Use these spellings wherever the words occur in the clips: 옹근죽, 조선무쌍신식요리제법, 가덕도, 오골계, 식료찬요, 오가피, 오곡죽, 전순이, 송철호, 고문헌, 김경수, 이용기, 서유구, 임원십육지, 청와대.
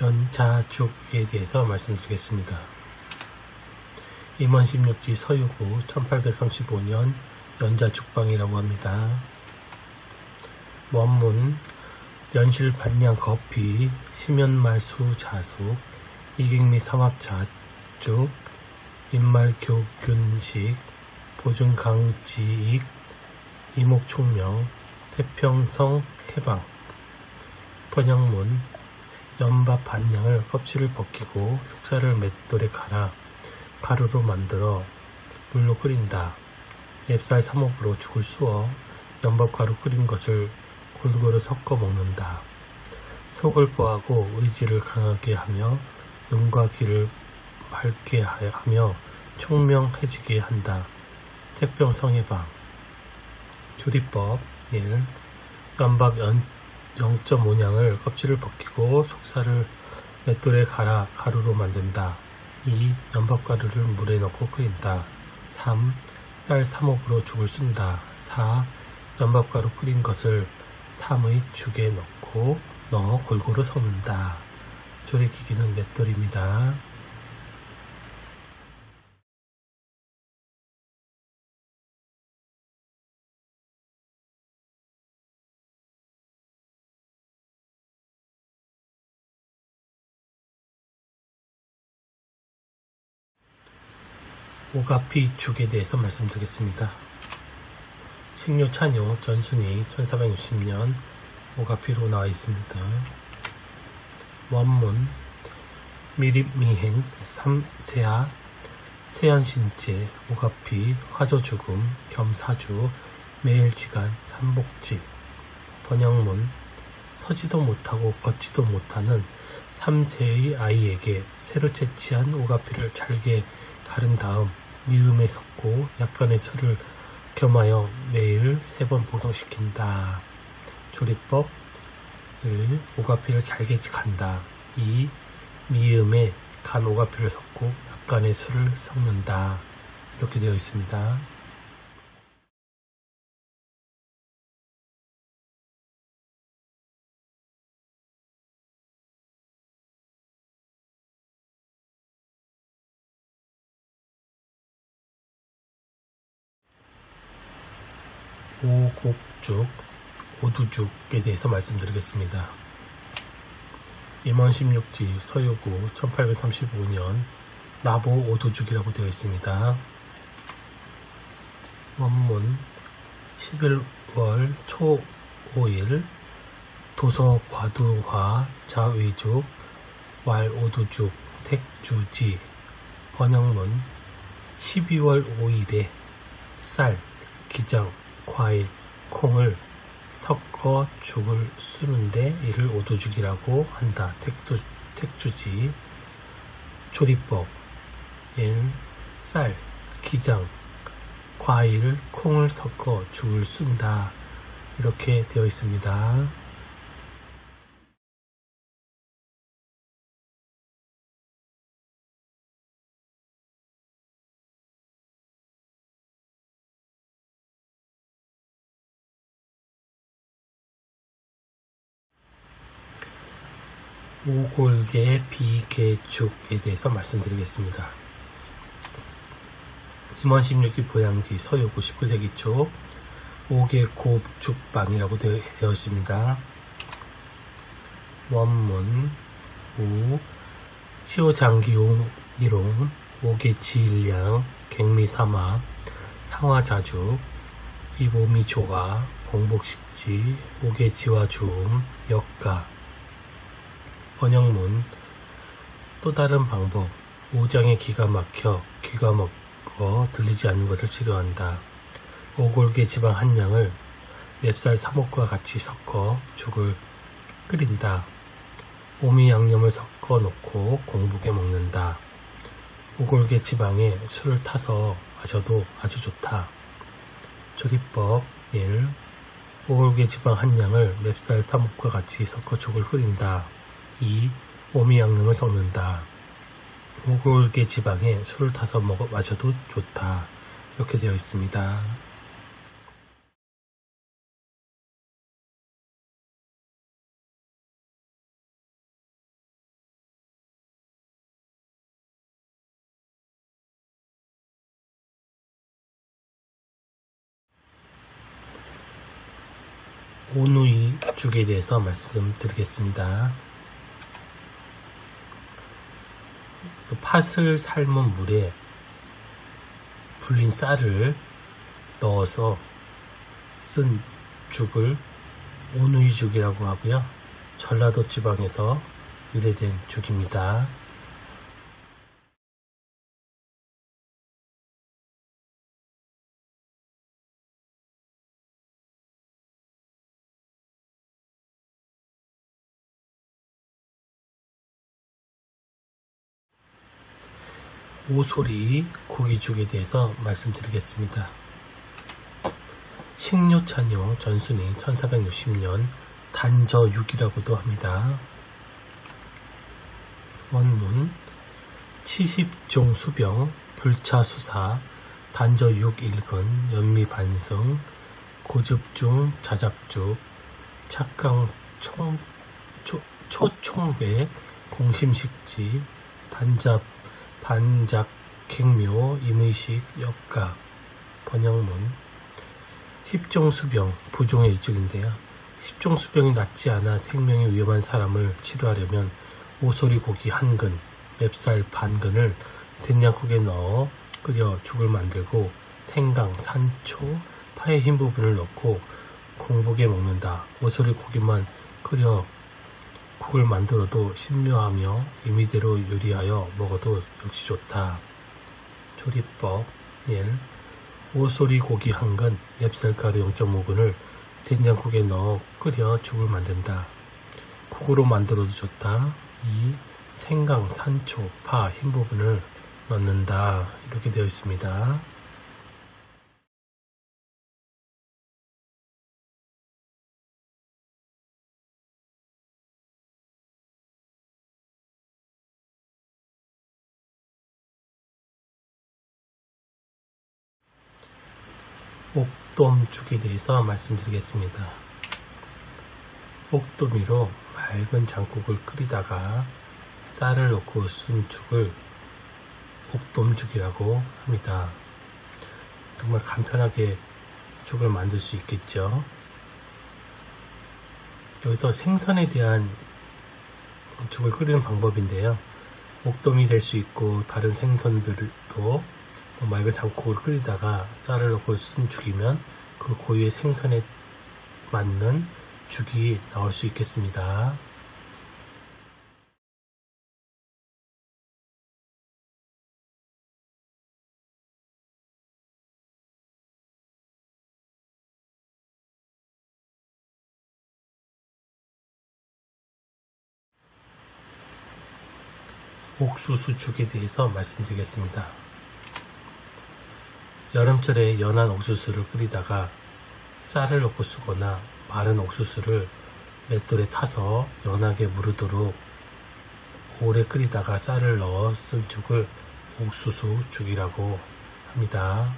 연차죽에 대해서 말씀드리겠습니다. 임원십육지 서유구 1835년 연자죽방이라고 합니다. 원문 연실반량 거피 심연말수 자숙 이객미 삼합자죽 인말교균식 보증강지익 이목총명 태평성 해방 번역문 연밥 반량을 껍질을 벗기고 속살을 맷돌에 갈아 가루로 만들어 물로 끓인다. 앱살 3호으로 죽을 쑤어 연밥 가루 끓인 것을 골고루 섞어 먹는다. 속을 뽀하고 의지를 강하게 하며 눈과 귀를 밝게 하며 총명해지게 한다. 태평성해방 조리법 1. 연밥 0.5냥을 껍질을 벗기고 속살을 맷돌에 갈아 가루로 만든다. 2. 연밥가루를 물에 넣고 끓인다. 3. 쌀 3호으로 죽을 쓴다. 4. 연밥가루 끓인 것을 3의 죽에 넣어 골고루 섞는다. 조리기기는 맷돌입니다. 오가피 죽에 대해서 말씀드리겠습니다. 식료찬요 전순이 1460년 오가피로 나와 있습니다. 원문 미립미행 삼세아 세연신제 오가피 화조죽음 겸사주 매일지간 삼복집 번역문 서지도 못하고 걷지도 못하는 삼세의 아이에게 새로 채취한 오가피를 잘게 가른 다음 미음에 섞고 약간의 술을 겸하여 매일 3번 보동시킨다. 조리법 1. 오가피를 잘게 간다. 2. 미음에 간 오가피를 섞고 약간의 술을 섞는다. 이렇게 되어 있습니다. 오곡죽, 오두죽에 대해서 말씀드리겠습니다. 임원십육지 서유구 1835년 나보 오두죽이라고 되어 있습니다. 원문 11월 초 5일 도서과두화 자위죽 왈오두죽 택주지 번역문 12월 5일에 쌀, 기장, 과일, 콩을 섞어 죽을 쓰는데 이를 오두죽이라고 한다. 택주지 조리법 1. 쌀, 기장, 과일, 콩을 섞어 죽을 쓴다. 이렇게 되어 있습니다. 오골계 비계죽에 대해서 말씀드리겠습니다. 임원십육기 보양지 서유구 19세기 초 오곡죽방이라고 되어 있습니다. 원문 우 시오장기용 이롱 오계지일량 갱미삼아 상화자죽 이보미조가 봉복식지 오계지화주음 역가 번역문 또 다른 방법 오장에 기가 막혀 귀가 먹어 들리지 않는 것을 치료한다. 오골계 지방 한 양을 맵쌀 3호과 같이 섞어 죽을 끓인다. 오미 양념을 섞어 놓고 공복에 먹는다. 오골계 지방에 술을 타서 마셔도 아주 좋다. 조리법 1. 오골계 지방 한 양을 맵쌀 3호과 같이 섞어 죽을 끓인다. 2. 오미 양념을 섞는다. 오골계 지방에 술을 타서 마셔도 좋다. 이렇게 되어 있습니다. 오누이죽에 대해서 말씀드리겠습니다. 또 팥을 삶은 물에 불린 쌀을 넣어서 쓴 죽을 오누이죽이라고 하고요. 전라도 지방에서 유래된 죽입니다. 오소리 고기죽에 대해서 말씀드리겠습니다. 식료찬요 전순이 1460년 단저육이라고도 합니다. 원문 치십종수병 불차수사 단저육 일근 연미반성 고즙중 자작죽 착강 초총배 공심식지 단잡 반작, 객묘, 임의식, 역각, 번역문. 십종수병, 부종의 일죽인데요. 십종수병이 낫지 않아 생명이 위험한 사람을 치료하려면 오소리 고기 한 근을, 맵쌀 반 근을 된장국에 넣어 끓여 죽을 만들고 생강, 산초, 파의 흰 부분을 넣고 공복에 먹는다. 오소리 고기만 끓여 국을 만들어도 신묘하며 임의대로 요리하여 먹어도 역시 좋다. 조리법 1. 오소리 고기 한 근, 맵쌀가루 0.5근을 된장국에 넣어 끓여 죽을 만든다. 국으로 만들어도 좋다. 2. 생강, 산초, 파, 흰 부분을 넣는다. 이렇게 되어 있습니다. 옥돔죽에 대해서 말씀드리겠습니다. 옥돔이로 맑은 장국을 끓이다가 쌀을 넣고 쓴 죽을 옥돔죽이라고 합니다. 정말 간편하게 죽을 만들 수 있겠죠. 여기서 생선에 대한 죽을 끓이는 방법인데요. 옥돔이 될 수 있고 다른 생선들도 맑은 장국을 끓이다가 쌀을 넣고 쓴 죽이면 그 고유의 생선에 맞는 죽이 나올 수 있겠습니다. 옥수수죽에 대해서 말씀드리겠습니다. 여름철에 연한 옥수수를 끓이다가 쌀을 넣고 쓰거나 마른 옥수수를 맷돌에 타서 연하게 무르도록 오래 끓이다가 쌀을 넣어 쓴 죽을 옥수수죽이라고 합니다.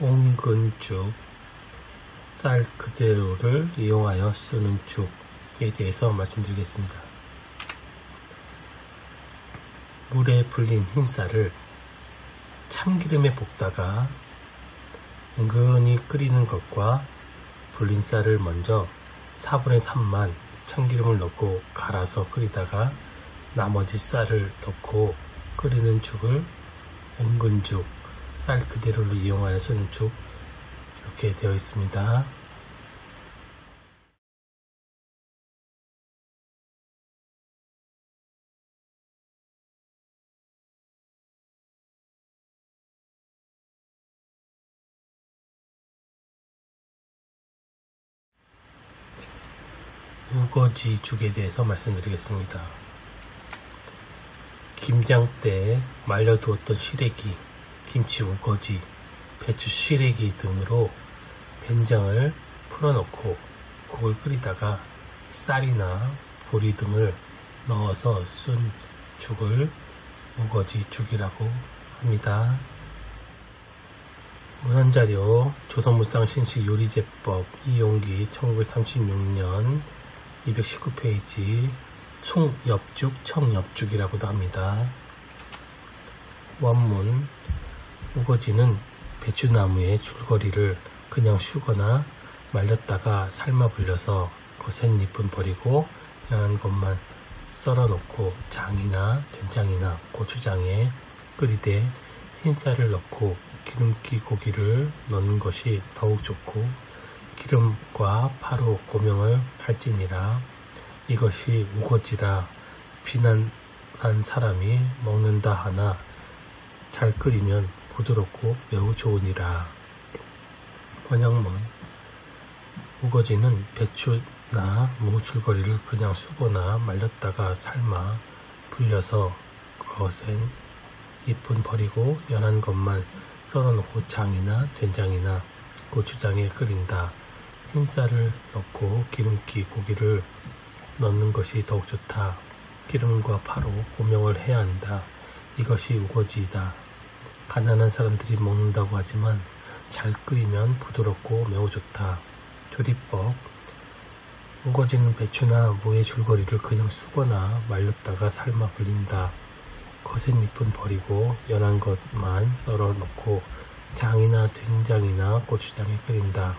옹근죽, 쌀 그대로를 이용하여 쓰는 죽에 대해서 말씀드리겠습니다. 물에 불린 흰쌀을 참기름에 볶다가 은근히 끓이는 것과 불린 쌀을 먼저 4분의 3만 참기름을 넣고 갈아서 끓이다가 나머지 쌀을 넣고 끓이는 죽을 옹근죽, 쌀 그대로를 이용하여 쓰는 죽, 이렇게 되어 있습니다. 우거지 죽에 대해서 말씀드리겠습니다. 김장 때 말려두었던 시래기, 김치 우거지, 배추 시래기 등으로 된장을 풀어넣고 국을 끓이다가 쌀이나 보리 등을 넣어서 쓴 죽을 우거지죽이라고 합니다. 문헌자료 조선무쌍신식요리제법 이용기 1936년 219페이지 숭엽죽, 청엽죽이라고도 합니다. 원문 우거지는 배추나무의 줄거리를 그냥 쉬거나 말렸다가 삶아 불려서 거센 잎은 버리고 연한 것만 썰어놓고 장이나 된장이나 고추장에 끓이되 흰쌀을 넣고 기름기 고기를 넣는 것이 더욱 좋고 기름과 파로 고명을 할지니라. 이것이 우거지라. 비난한 사람이 먹는다 하나 잘 끓이면 부드럽고 매우 좋으니라. 번역문 우거지는 배추나 무 줄거리를 그냥 수거나 말렸다가 삶아 불려서 거센 잎은 버리고 연한 것만 썰어놓고 장이나 된장이나 고추장에 끓인다. 흰쌀을 넣고 기름기 고기를 넣는 것이 더욱 좋다. 기름과 파로 고명을 해야 한다. 이것이 우거지이다. 가난한 사람들이 먹는다고 하지만 잘 끓이면 부드럽고 매우 좋다. 조리법 우거지는 배추나 무의 줄거리를 그냥 수거나 말렸다가 삶아 불린다. 거센 잎은 버리고 연한 것만 썰어 넣고 장이나 된장이나 고추장에 끓인다.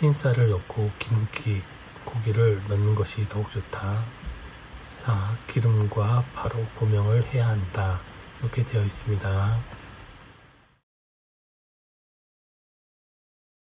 흰쌀을 넣고 기름기 고기를 넣는 것이 더욱 좋다. 4. 기름과 바로 고명을 해야 한다. 이렇게 되어 있습니다.